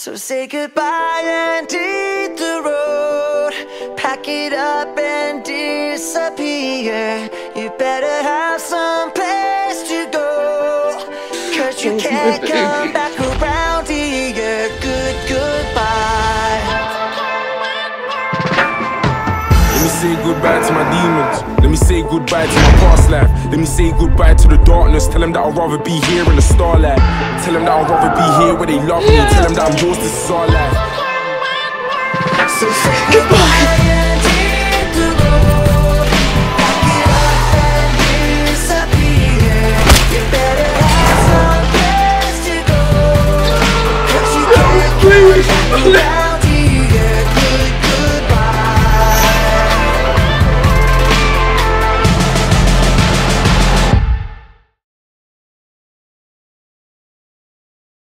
So say goodbye and hit the road, pack it up and disappear. You better have some place to go, 'cause you can't come back around here. Good goodbye. Let me say goodbye to my demons. Let me say goodbye to my past life. Let me say goodbye to the darkness. Tell them that I'd rather be here in the starlight. Tell them that I'd rather be here where they love me. Tell them that I'm yours, this is our life. So say goodbye. Please!